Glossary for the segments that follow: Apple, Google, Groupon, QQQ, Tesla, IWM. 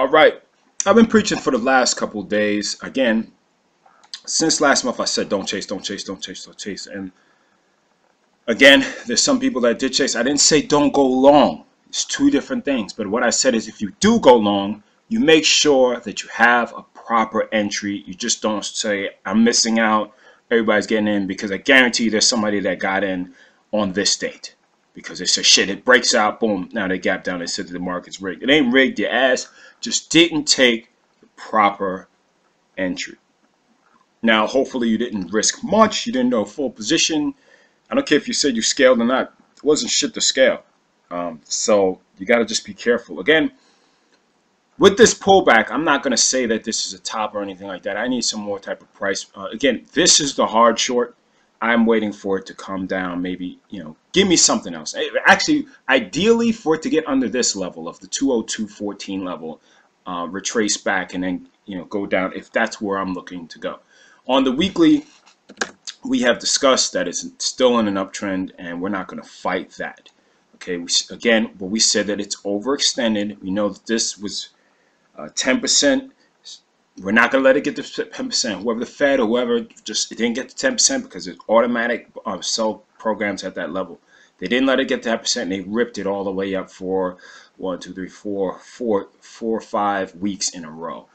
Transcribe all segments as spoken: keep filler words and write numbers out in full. All right, I've been preaching for the last couple of days. Again, since last month, I said don't chase, don't chase, don't chase, don't chase. And again, there's some people that did chase. I didn't say don't go long. It's two different things. But what I said is if you do go long, you make sure that you have a proper entry. You just don't say, I'm missing out, everybody's getting in, because I guarantee there's somebody that got in on this date. Because they said, shit, it breaks out, boom, now they gap down and said that the market's rigged. It ain't rigged, your ass just didn't take the proper entry. Now, hopefully you didn't risk much, you didn't know full position. I don't care if you said you scaled or not, it wasn't shit to scale. Um, so you got to just be careful. Again, with this pullback, I'm not going to say that this is a top or anything like that. I need some more type of price. Uh, again, this is the hard short. I'm waiting for it to come down. Maybe, you know, give me something else. Actually, ideally for it to get under this level of the two oh two fourteen level, uh, retrace back and then, you know, go down if that's where I'm looking to go. On the weekly, we have discussed that it's still in an uptrend and we're not going to fight that. Okay, we, again, but we said that it's overextended. We know that this was uh, ten percent. We're not going to let it get to ten percent. Whoever the Fed or whoever, just it didn't get to ten percent because it's automatic uh, sell programs at that level. They didn't let it get to ten percent. They ripped it all the way up for one, two, three, four, four, four, five weeks in a row.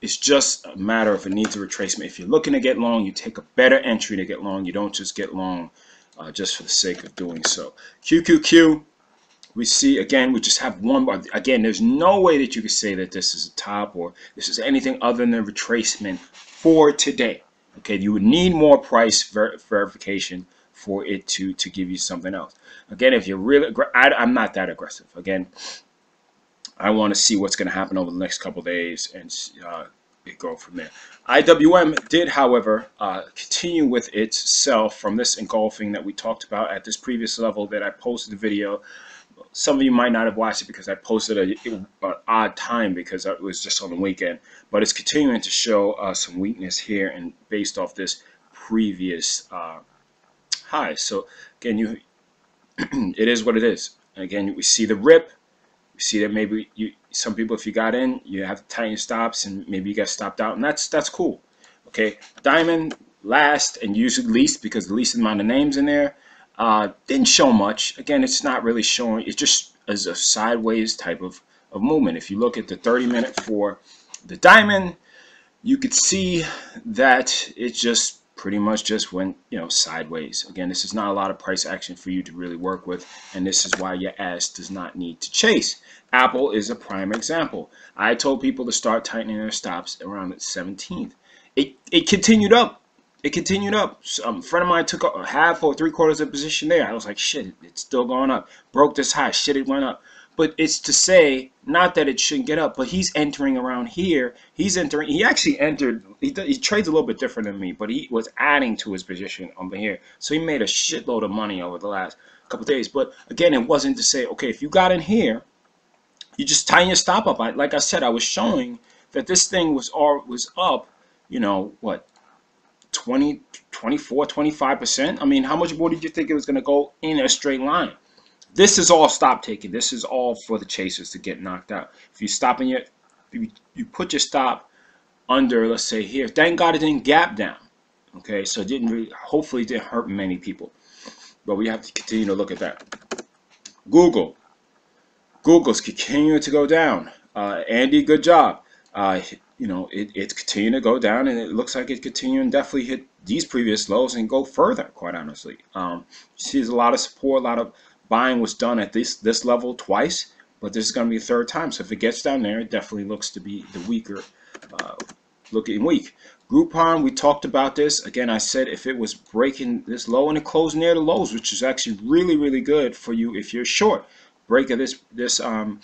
It's just a matter of a need to retracement. If you're looking to get long, you take a better entry to get long. You don't just get long uh, just for the sake of doing so. Q Q Q. We see, again, we just have one. Again, there's no way that you could say that this is a top or this is anything other than a retracement for today. Okay, you would need more price ver verification for it to, to give you something else. Again, if you're really, I, I'm not that aggressive. Again, I want to see what's going to happen over the next couple of days and uh, go from there. I W M did, however, uh, continue with its sell from this engulfing that we talked about at this previous level that I posted the video. Some of you might not have watched it because I posted a, an odd time because it was just on the weekend. But it's continuing to show uh, some weakness here and based off this previous uh, high. So again, you it is what it is. And again, we see the rip. We see that maybe you some people, if you got in, you have to tighten stops and maybe you got stopped out, and that's that's cool. Okay, Diamond last and usually least because the least amount of names in there. Uh, didn't show much. Again, it's not really showing. It just is a sideways type of, of movement. If you look at the thirty minute for the Diamond, you could see that it just pretty much just went, you know, sideways. Again, this is not a lot of price action for you to really work with, and this is why your ass does not need to chase. Apple is a prime example. I told people to start tightening their stops around the seventeenth. It, it continued up. It continued up. Um, a friend of mine took a half or three quarters of a position there. I was like, shit, it's still going up. Broke this high. Shit, it went up. But it's to say, not that it shouldn't get up, but he's entering around here. He's entering. He actually entered. He, he trades a little bit different than me, but he was adding to his position over here. So he made a shitload of money over the last couple of days. But again, it wasn't to say, okay, if you got in here, you just tighten your stop up. I, like I said, I was showing that this thing was, all, was up, you know, what? twenty, twenty-four, twenty-five percent. I mean, how much more did you think it was going to go in a straight line? This is all stop taking. This is all for the chasers to get knocked out. If you stop in your, if you put your stop under, let's say here, thank God it didn't gap down. Okay, so it didn't really, hopefully it didn't hurt many people. But we have to continue to look at that. Google. Google's continuing to go down. Uh, Andy, good job. Uh, You know, it, it's continuing to go down, and it looks like it's continuing to definitely hit these previous lows and go further, quite honestly. Um, you see there's a lot of support, a lot of buying was done at this, this level twice, but this is going to be a third time. So if it gets down there, it definitely looks to be the weaker uh, looking weak. Groupon, we talked about this. Again, I said if it was breaking this low and it closed near the lows, which is actually really, really good for you if you're short. Break of this, this, um,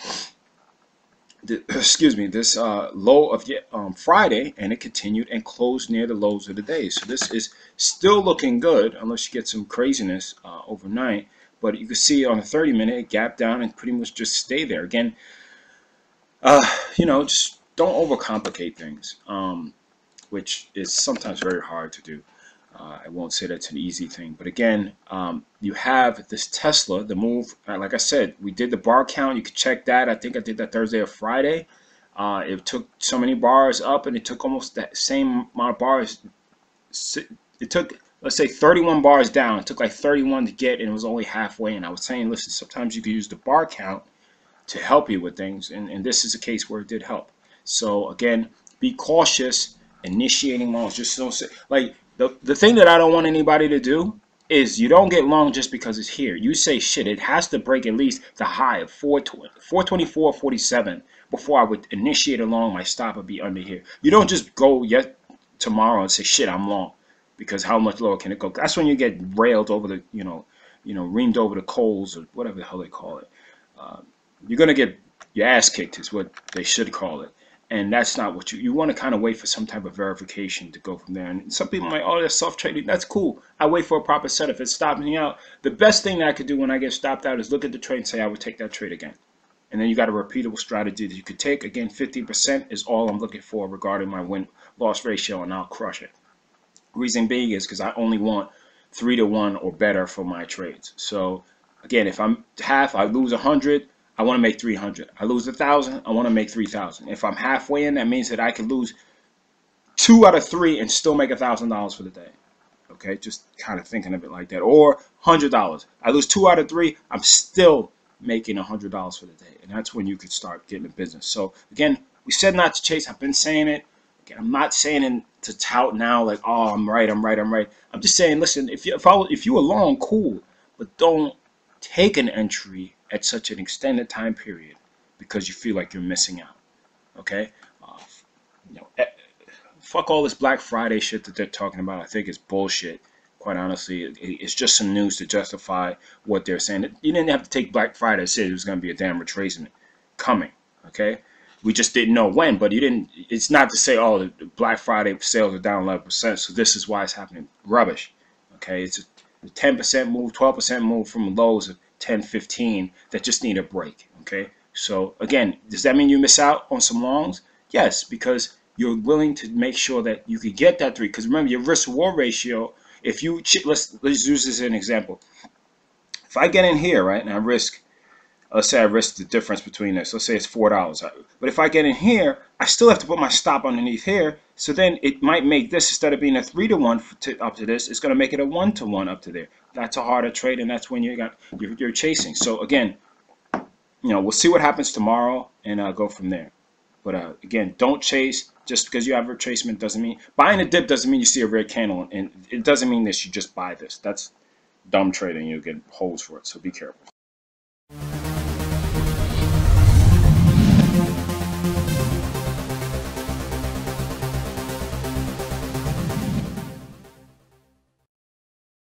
The, excuse me, this uh, low of um, Friday, and it continued and closed near the lows of the day. So this is still looking good, unless you get some craziness uh, overnight. But you can see on the thirty minute, it gapped down and pretty much just stay there. Again, uh, you know, just don't overcomplicate things, um, which is sometimes very hard to do. Uh, I won't say that's an easy thing, but again, um, you have this Tesla, the move, like I said, we did the bar count, you could check that, I think I did that Thursday or Friday, Uh, it took so many bars up, and it took almost that same amount of bars. It took, let's say, thirty-one bars down. It took like thirty-one to get, and it was only halfway. And I was saying, listen, sometimes you can use the bar count to help you with things, and, and this is a case where it did help. So again, be cautious initiating longs. Just don't say, like, the, the thing that I don't want anybody to do is you don't get long just because it's here. You say, shit, it has to break at least the high of four twenty-four forty-seven before I would initiate a long. My stop would be under here. You don't just go yet tomorrow and say, shit, I'm long, because how much lower can it go? That's when you get railed over the, you know, you know, reamed over the coals, or whatever the hell they call it. Uh, you're gonna get your ass kicked is what they should call it. And that's not what you, you want to kind of wait for some type of verification to go from there. And some people might, oh, that's self-trading. That's cool. I wait for a proper set. If it's stopping me out, the best thing that I could do when I get stopped out is look at the trade and say, I would take that trade again. And then you got a repeatable strategy that you could take. Again, fifteen percent is all I'm looking for regarding my win loss ratio, and I'll crush it. Reason being is because I only want three to one or better for my trades. So again, if I'm half, I lose one hundred. I want to make three hundred. I lose one thousand. I want to make three thousand. If I'm halfway in, that means that I can lose two out of three and still make one thousand dollars for the day. Okay, just kind of thinking of it like that. Or one hundred dollars. I lose two out of three. I'm still making one hundred dollars for the day. And that's when you could start getting a business. So, again, we said not to chase. I've been saying it. Again, I'm not saying it to tout now like, oh, I'm right, I'm right, I'm right. I'm just saying, listen, if you, if I, if you were long, cool. But don't take an entry at such an extended time period because you feel like you're missing out. Okay, uh, you know, fuck all this Black Friday shit that they're talking about. I think it's bullshit, quite honestly. It, it's just some news to justify what they're saying. You didn't have to take Black Friday to say it was going to be a damn retracement coming. Okay, we just didn't know when, but you didn't, it's not to say, oh, the Black Friday sales are down eleven percent, so this is why it's happening. Rubbish. Okay, it's a ten percent move, twelve percent move from lows of ten fifteen that just need a break. Okay, so again, does that mean you miss out on some longs? Yes, because you're willing to make sure that you could get that three, because remember your risk reward ratio. If you let's let's use this as an example. If I get in here, right, and I risk, let's say I risk the difference between this, let's say it's four dollars, but if I get in here, I still have to put my stop underneath here. So then it might make this, instead of being a three to one to, up to this, it's going to make it a one to one up to there. That's a harder trade, and that's when you got you're, you're chasing. So again, you know, we'll see what happens tomorrow, and I'll go from there. But uh, again, don't chase. Just because you have retracement doesn't mean buying a dip doesn't mean you see a red candle, and it doesn't mean that you just buy this. That's dumb trading. You get holes for it. So be careful.